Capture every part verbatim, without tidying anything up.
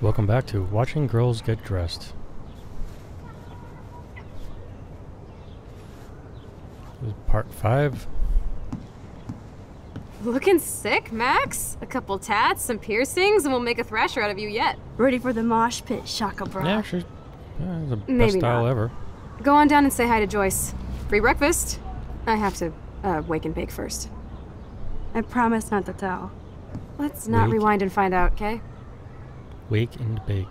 Welcome back to Watching Girls Get Dressed. This is part five. Looking sick, Max. A couple tats, some piercings, and we'll make a thrasher out of you yet. Ready for the mosh pit, Shaka Bra. Yeah, sure. Yeah, the Maybe best style not. ever. Go on down and say hi to Joyce. Free breakfast. I have to uh, wake and bake first. I promise not to tell. Let's not wake. rewind and find out, okay? Wake and bake.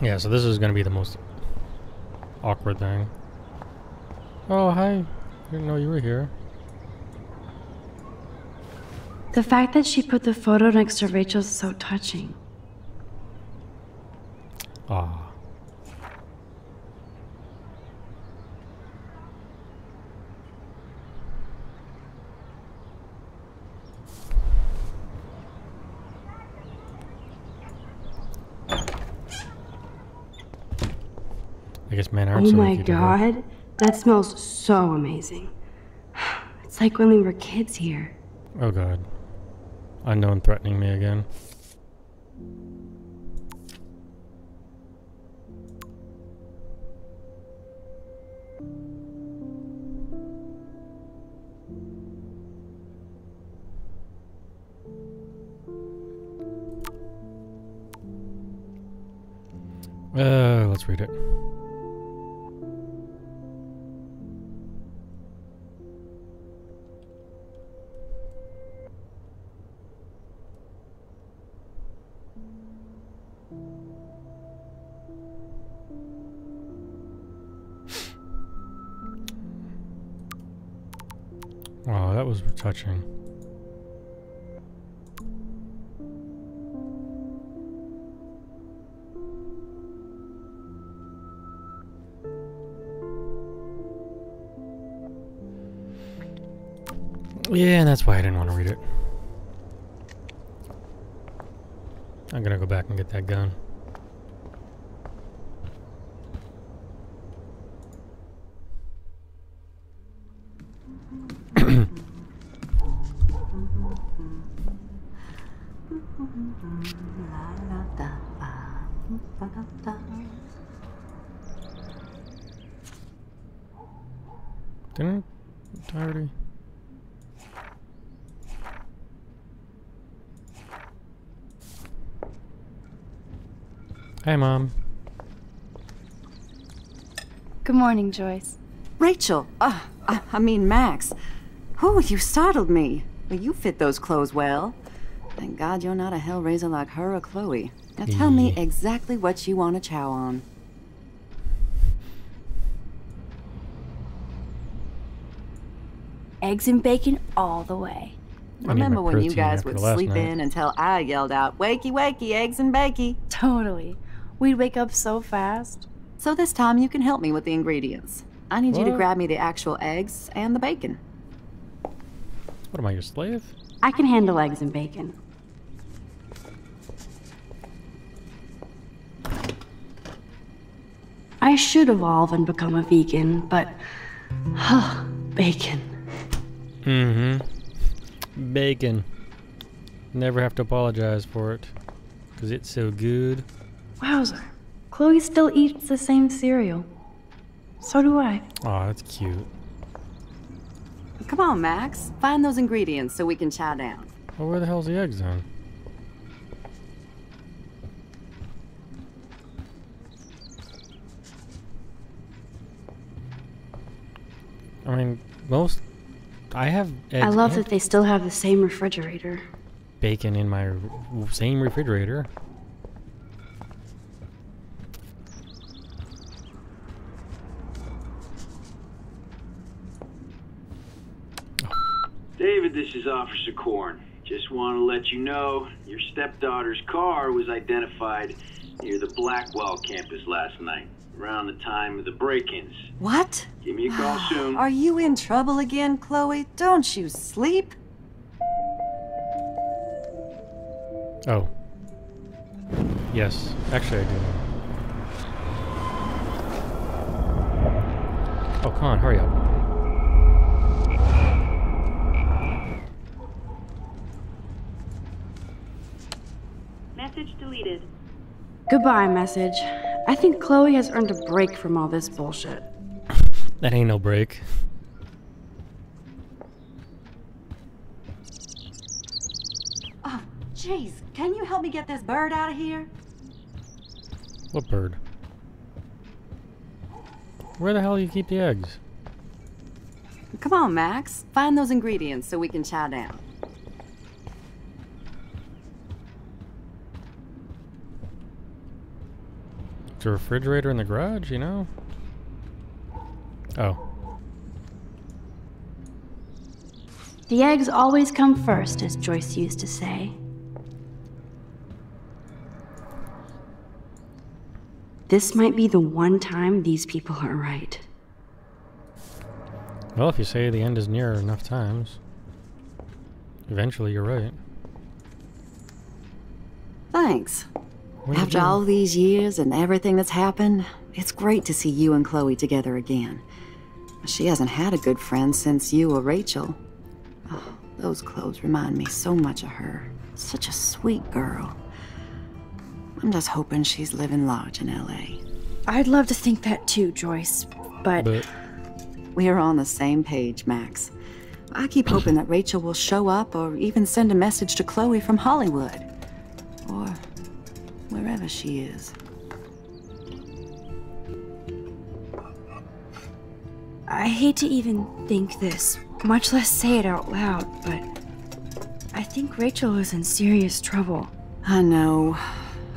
Yeah, so this is going to be the most awkward thing. Oh, hi. I didn't know you were here. The fact that she put the photo next to Rachel's is so touching. Ah. I guess man arts. Oh my god, that smells so amazing. It's like when we were kids here. Oh god. Unknown threatening me again. Uh, let's read it. Wow, that was touching. Yeah, and that's why I didn't want to read it. I'm gonna go back and get that gun. Didn't I already? Hey, Mom. Good morning, Joyce. Rachel! Uh, I, I mean, Max. Oh, you startled me. Well, you fit those clothes well. Thank God you're not a hellraiser like her or Chloe. Now tell me exactly what you want to chow on. Eggs and bacon all the way. Remember when you guys would sleep in until I yelled out, "Wakey, wakey, eggs and bakey." Totally. We'd wake up so fast. So this time you can help me with the ingredients. I need what? you to grab me the actual eggs and the bacon. What am I, your slave? I can handle eggs and bacon. I should evolve and become a vegan, but... Huh, bacon. Mm-hmm. Bacon. Never have to apologize for it, because it's so good. Wowzer. Chloe still eats the same cereal. So do I. Aw, that's cute. Come on, Max. Find those ingredients so we can chow down. Well, where the hell's the eggs then? I mean, most... I have eggs. I love that they still have the same refrigerator. Bacon in my same refrigerator. David, this is Officer Korn. Just want to let you know your stepdaughter's car was identified near the Blackwell campus last night, around the time of the break-ins. What? Give me a call soon. Are you in trouble again, Chloe? Don't you sleep? Oh. Yes. Actually, I do. Oh, come on, hurry up. Message deleted. Goodbye, message. I think Chloe has earned a break from all this bullshit. That ain't no break. Oh, jeez. Can you help me get this bird out of here? What bird? Where the hell do you keep the eggs? Come on, Max. Find those ingredients so we can chow down. There's a refrigerator in the garage, you know? Oh. The eggs always come first, as Joyce used to say. This might be the one time these people are right. Well, if you say the end is near enough times, eventually you're right. Thanks. After all these years and everything that's happened, it's great to see you and Chloe together again. She hasn't had a good friend since you or Rachel. Oh, those clothes remind me so much of her. Such a sweet girl. I'm just hoping she's living large in L A. I'd love to think that too, Joyce, but... but... We're on the same page, Max. I keep hoping that Rachel will show up or even send a message to Chloe from Hollywood. Or wherever she is. I hate to even think this, much less say it out loud, but... I think Rachel is in serious trouble. I know.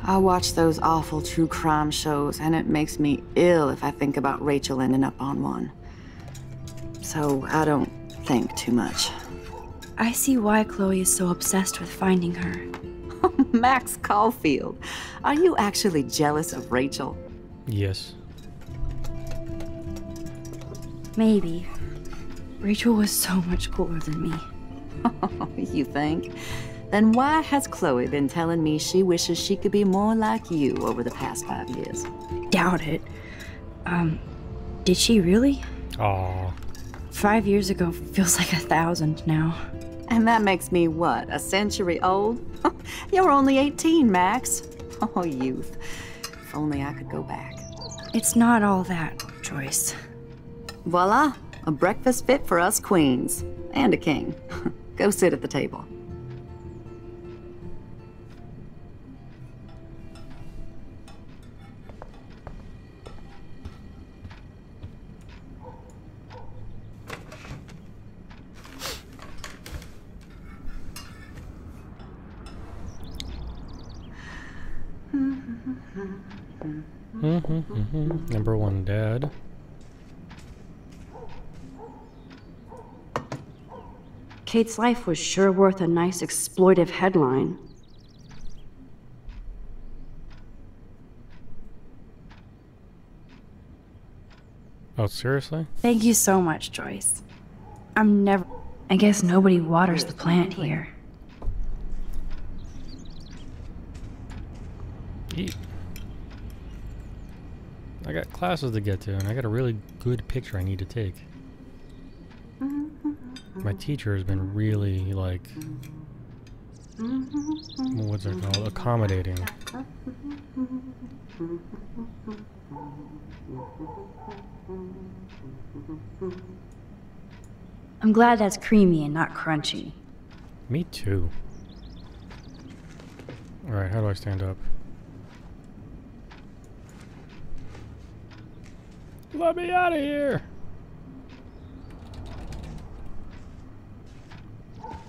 I watch those awful true crime shows, and it makes me ill if I think about Rachel ending up on one. So I don't think too much. I see why Chloe is so obsessed with finding her. Max Caulfield, are you actually jealous of Rachel? Yes. Maybe. Rachel was so much cooler than me. You think? Then why has Chloe been telling me she wishes she could be more like you over the past five years? Doubt it. Um, did she really? Aww. Five years ago feels like a thousand now. And that makes me, what, a century old? You're only eighteen, Max. Oh, youth. If only I could go back. It's not all that, Joyce. Voila, a breakfast fit for us queens. And a king. Go sit at the table. Mm-hmm, mm-hmm. Number one, Dad. Kate's life was sure worth a nice exploitive headline. Oh, seriously? Thank you so much, Joyce. I'm never... I guess nobody waters the plant here. Eat. I got classes to get to, and I got a really good picture I need to take. My teacher has been really, like... what's it called? Accommodating. I'm glad that's creamy and not crunchy. Me too. Alright, how do I stand up? Let me out of here!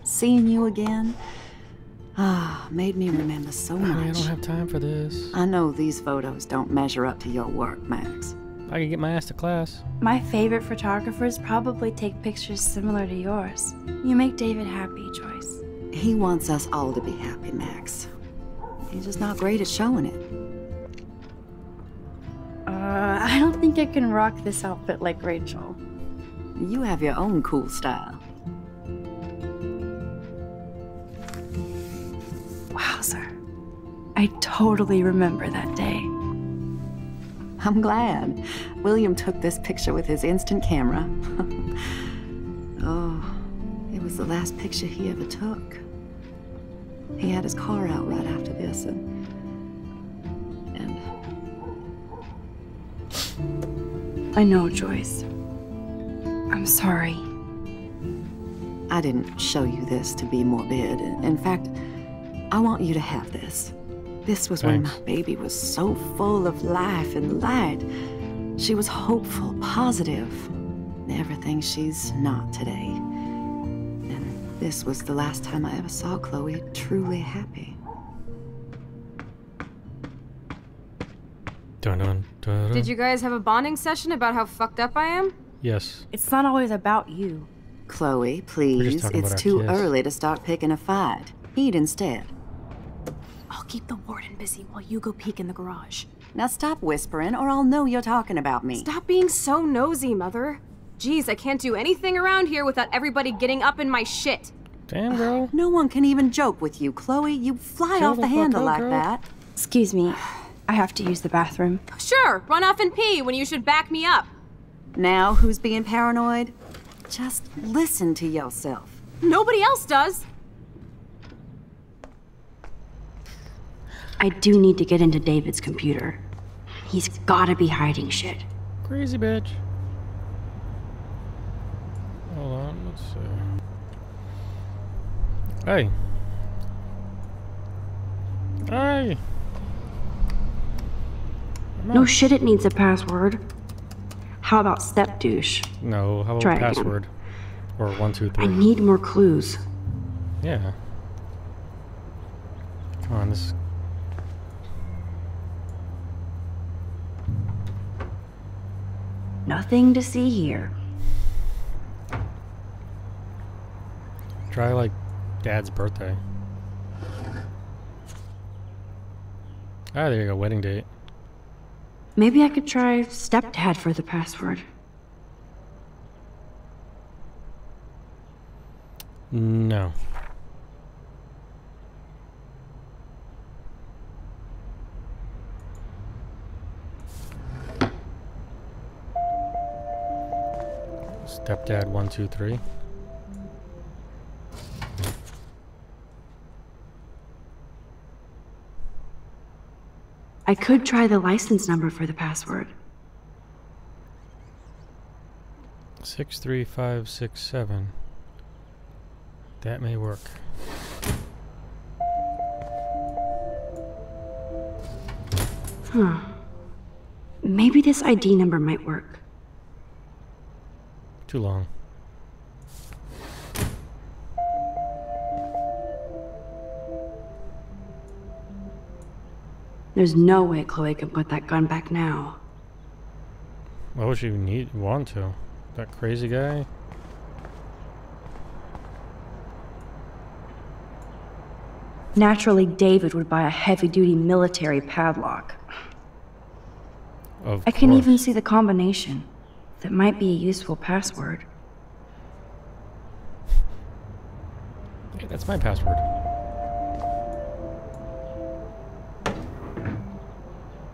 Seeing you again, ah, made me remember so much. I don't have time for this. I know these photos don't measure up to your work, Max. I can get my ass to class. My favorite photographers probably take pictures similar to yours. You make David happy, Joyce. He wants us all to be happy, Max. He's just not great at showing it. Uh, I don't think I can rock this outfit like Rachel. You have your own cool style. Wowzer. I totally remember that day. I'm glad. William took this picture with his instant camera. Oh, it was the last picture he ever took. He had his car out right after this, and... and... I know, Joyce. I'm sorry. I didn't show you this to be morbid. In fact, I want you to have this. This was Thanks. When my baby was so full of life and light. She was hopeful, positive. Everything she's not today. And this was the last time I ever saw Chloe truly happy. Dun, dun, dun. Did you guys have a bonding session about how fucked up I am? Yes. It's not always about you. Chloe, please. It's too kids. early to start picking a fight. Eat instead. I'll keep the warden busy while you go peek in the garage. Now stop whispering or I'll know you're talking about me. Stop being so nosy, Mother. Jeez, I can't do anything around here without everybody getting up in my shit. Damn, girl. No one can even joke with you, Chloe. You fly Chill off the, the handle like girl. that. Excuse me. I have to use the bathroom. Sure, run off and pee when you should back me up. Now who's being paranoid? Just listen to yourself. Nobody else does. I do need to get into David's computer. He's gotta be hiding shit. Crazy bitch. Hold on, let's see. Hey. Hey. No shit, it needs a password. How about step douche? No, how about Try password? Again. Or one, two, three. I need more clues. Yeah. Come on, this is... Nothing to see here. Try like Dad's birthday. Ah, there you go, wedding date. Maybe I could try stepdad for the password. No. Stepdad one, two, three. I could try the license number for the password. six three five six seven. That may work. Huh. Maybe this I D number might work. Too long. There's no way Chloe can put that gun back now. Why would she need want to? That crazy guy? Naturally, David would buy a heavy-duty military padlock. Of I course. Can even see the combination. That might be a useful password. Hey, that's my password.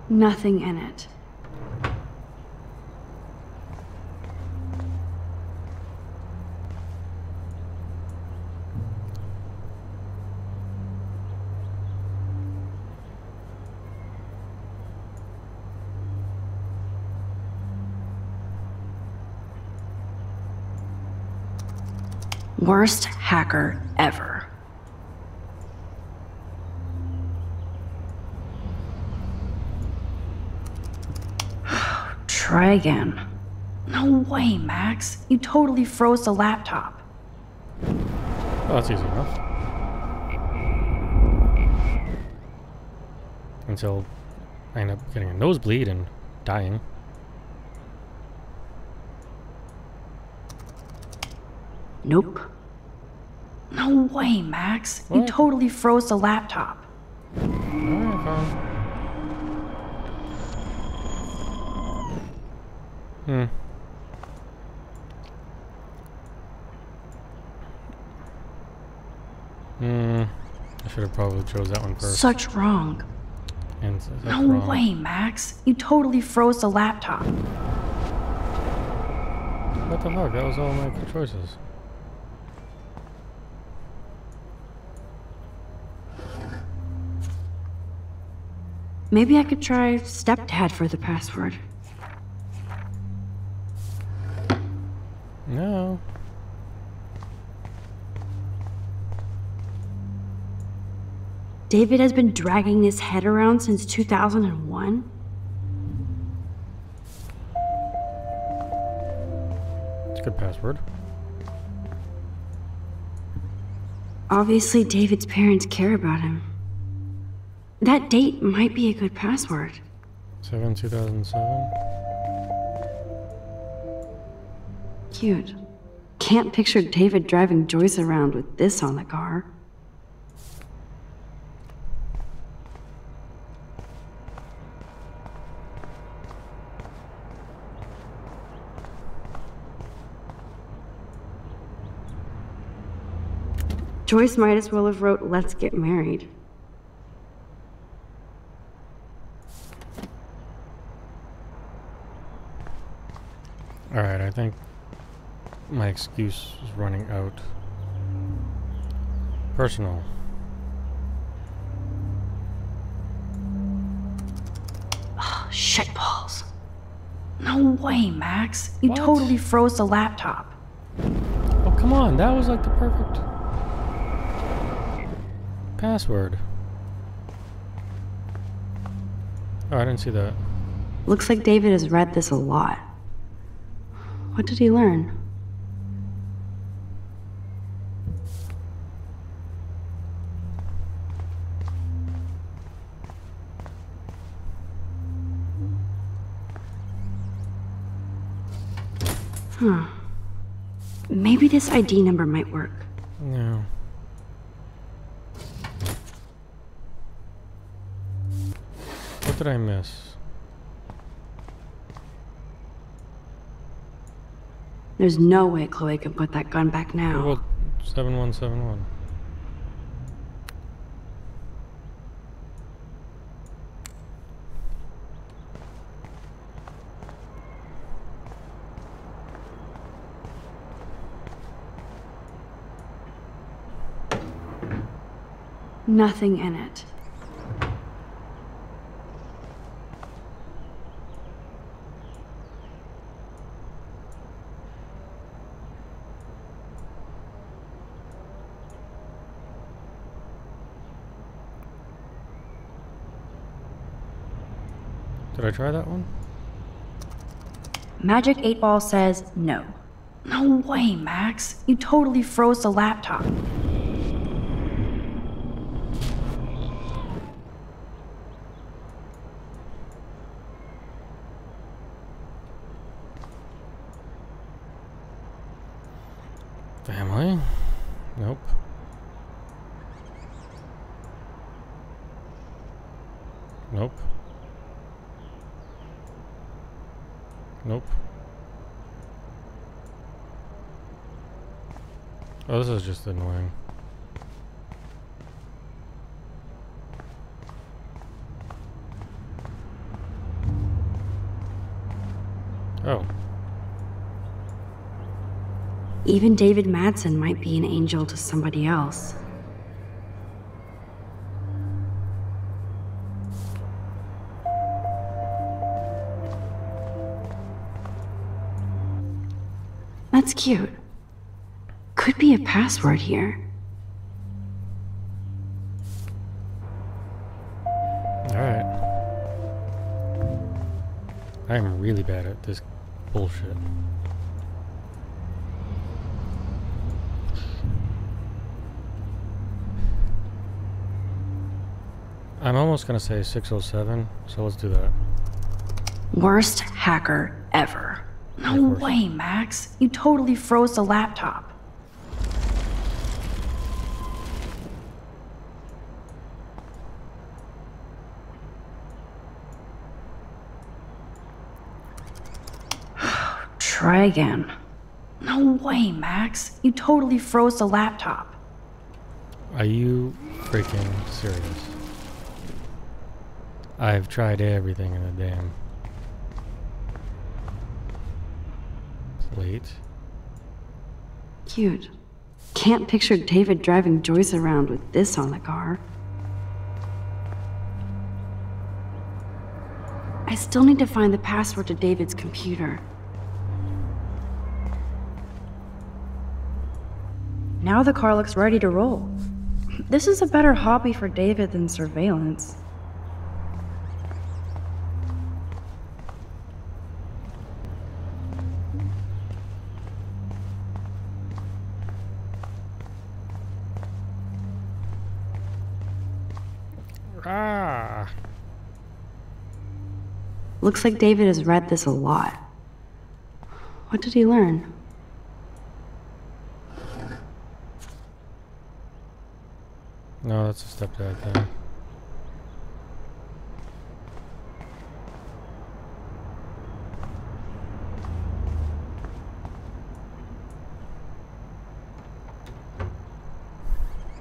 Nothing in it. Worst hacker ever. Try again. No way, Max. You totally froze the laptop. Oh, that's easy enough. Until I end up getting a nosebleed and dying. Nope. No way, Max. What? You totally froze the laptop. Alright, fine. Hmm. Hmm. I should have probably chose that one first. Such wrong. And such no wrong. way, Max. You totally froze the laptop. What the fuck? That was all my choices. Maybe I could try stepdad for the password. No. David has been dragging his head around since two thousand one. It's a good password. Obviously, David's parents care about him. That date might be a good password. seven two thousand seven. Cute. Can't picture David driving Joyce around with this on the car. Joyce might as well have wrote, "Let's get married." All right, I think my excuse is running out. Personal. Oh, shit balls. No way, Max. You what? Totally froze the laptop. Oh, come on. That was like the perfect password. Oh, I didn't see that. Looks like David has read this a lot. What did he learn? Huh. Maybe this I D number might work. No. What did I miss? There's no way Chloe can put that gun back now. Well, seven one seven one. Nothing in it. Did I try that one? Magic eight Ball says no. No way, Max. You totally froze the laptop. Family? Nope. Nope. Nope. Oh, this is just annoying. Oh. Even David Madsen might be an angel to somebody else. That's cute. Could be a password here. All right. I am really bad at this bullshit. I'm almost gonna say six oh seven, so let's do that. Worst hacker ever. No way, Max. You totally froze the laptop. Try again. No way, Max. You totally froze the laptop. Are you freaking serious? I've tried everything in the damn plate. Cute. Can't picture David driving Joyce around with this on the car. I still need to find the password to David's computer. Now the car looks ready to roll. This is a better hobby for David than surveillance. Ah. Looks like David has read this a lot. What did he learn? No, that's a stepdad thing.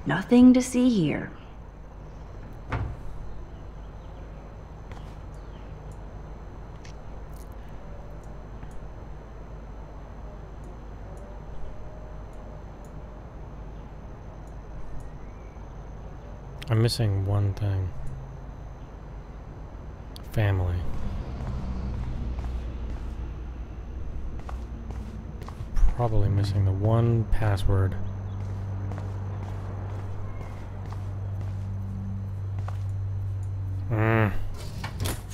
Nothing to see here. I'm missing one thing. Family. Probably missing the one password. Mm.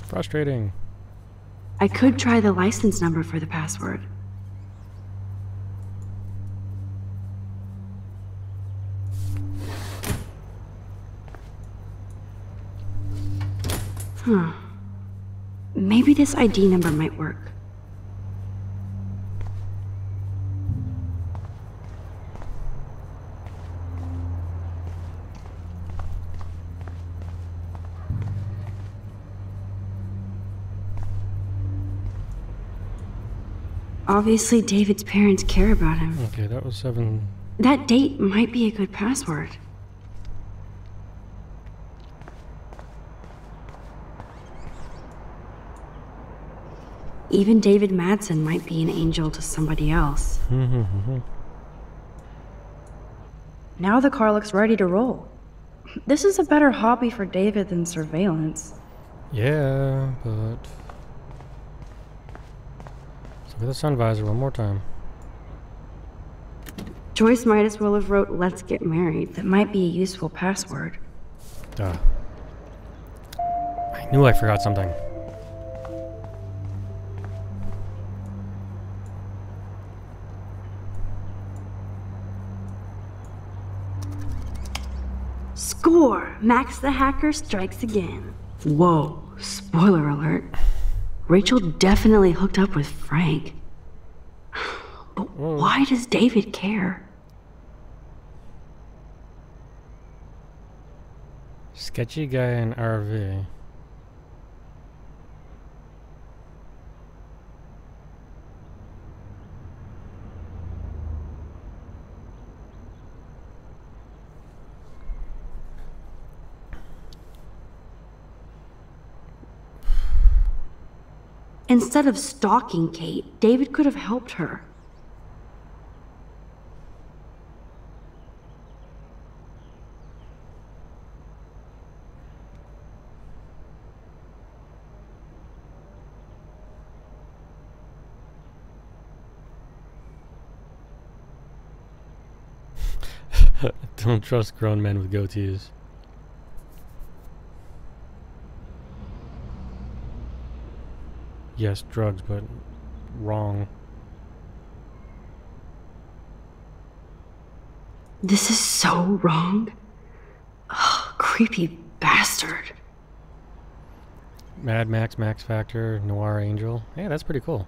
Frustrating. I could try the license number for the password. Huh. Maybe this I D number might work. Obviously, David's parents care about him. Okay, that was seven. That date might be a good password. Even David Madsen might be an angel to somebody else. Now the car looks ready to roll. This is a better hobby for David than surveillance. Yeah, but... So with the sun visor one more time. Joyce might as well have wrote, "Let's get married." That might be a useful password. Duh. I knew I forgot something. Score! Max the hacker strikes again. Whoa, spoiler alert. Rachel definitely hooked up with Frank. But why does David care? Sketchy guy in R V. Instead of stalking Kate, David could have helped her. Don't trust grown men with goatees. Yes, drugs, but wrong. This is so wrong. Oh, creepy bastard. Mad Max, Max Factor, Noir Angel. Hey, that's pretty cool.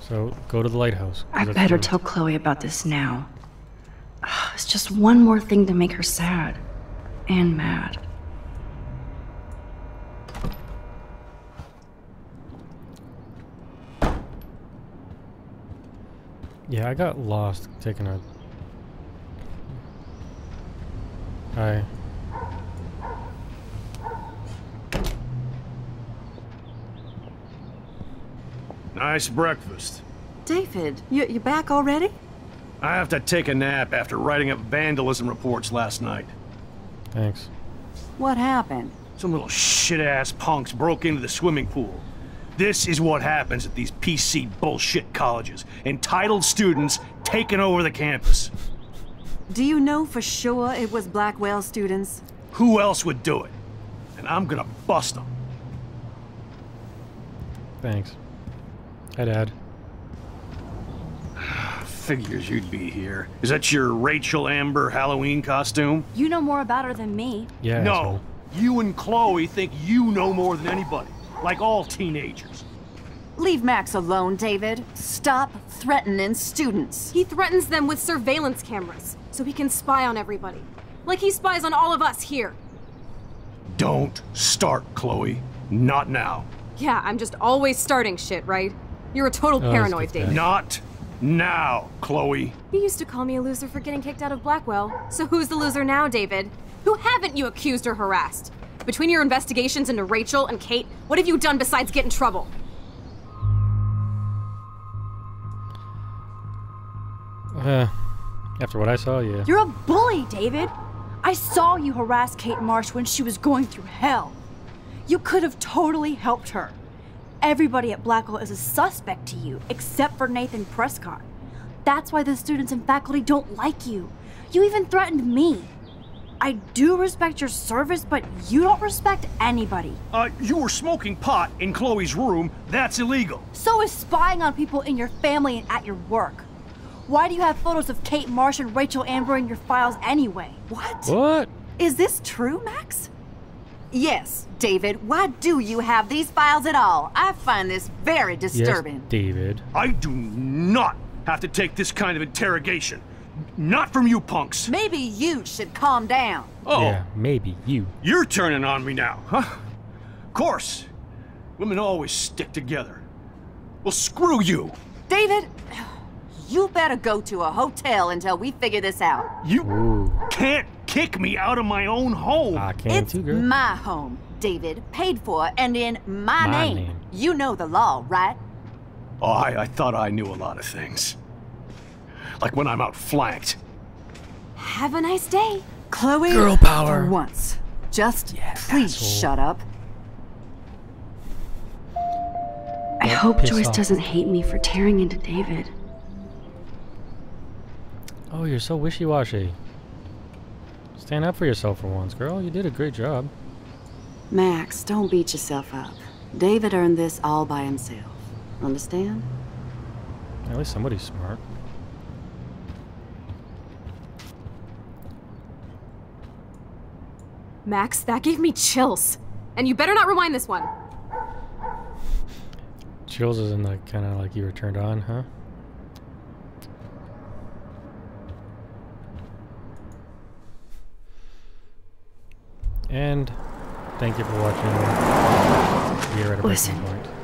So, go to the lighthouse. I better tell Chloe about this now. It's just one more thing to make her sad and mad. Yeah, I got lost taking a... Hi. Nice breakfast. David, you, you back already? I have to take a nap after writing up vandalism reports last night. Thanks. What happened? Some little shit-ass punks broke into the swimming pool. This is what happens at these P C bullshit colleges. Entitled students taking over the campus. Do you know for sure it was Blackwell students? Who else would do it? And I'm gonna bust them. Thanks. Hi, Dad. Figures you'd be here. Is that your Rachel Amber Halloween costume? You know more about her than me. Yeah. No, you and Chloe think you know more than anybody, like all teenagers. Leave Max alone, David. Stop threatening students. He threatens them with surveillance cameras, so he can spy on everybody. Like he spies on all of us here. Don't start, Chloe. Not now. Yeah, I'm just always starting shit, right? You're a total oh, paranoid, David. Not now, Chloe. You used to call me a loser for getting kicked out of Blackwell. So who's the loser now, David? Who haven't you accused or harassed? Between your investigations into Rachel and Kate, what have you done besides get in trouble? Uh, after what I saw, yeah. You're a bully, David. I saw you harass Kate Marsh when she was going through hell. You could have totally helped her. Everybody at Blackwell is a suspect to you, except for Nathan Prescott. That's why the students and faculty don't like you. You even threatened me. I do respect your service, but you don't respect anybody. Uh, you were smoking pot in Chloe's room. That's illegal. So is spying on people in your family and at your work. Why do you have photos of Kate Marsh and Rachel Amber in your files anyway? What? What? Is this true, Max? Yes, David, why do you have these files at all? I find this very disturbing. Yes, David. I do not have to take this kind of interrogation. Not from you punks. Maybe you should calm down. Oh. Yeah, maybe you. You're turning on me now, huh? Of course. Women always stick together. Well, screw you. David, you better go to a hotel until we figure this out. You Ooh. can't. Kick me out of my own home. I can't it's too, girl. My home, David, paid for and in my, my name. name. You know the law, right? Oh, I, I thought I knew a lot of things. Like when I'm outflanked. Have a nice day, Chloe. Girl power. For once, just yeah, please asshole. shut up. I yeah, hope Joyce off. doesn't hate me for tearing into David. Oh, you're so wishy-washy. Stand up for yourself for once, girl. You did a great job. Max, don't beat yourself up. David earned this all by himself. Understand? At least somebody's smart. Max, that gave me chills. And you better not rewind this one. Chills isn't like kind of like you were turned on, huh? And thank you for watching. You're at a breaking point.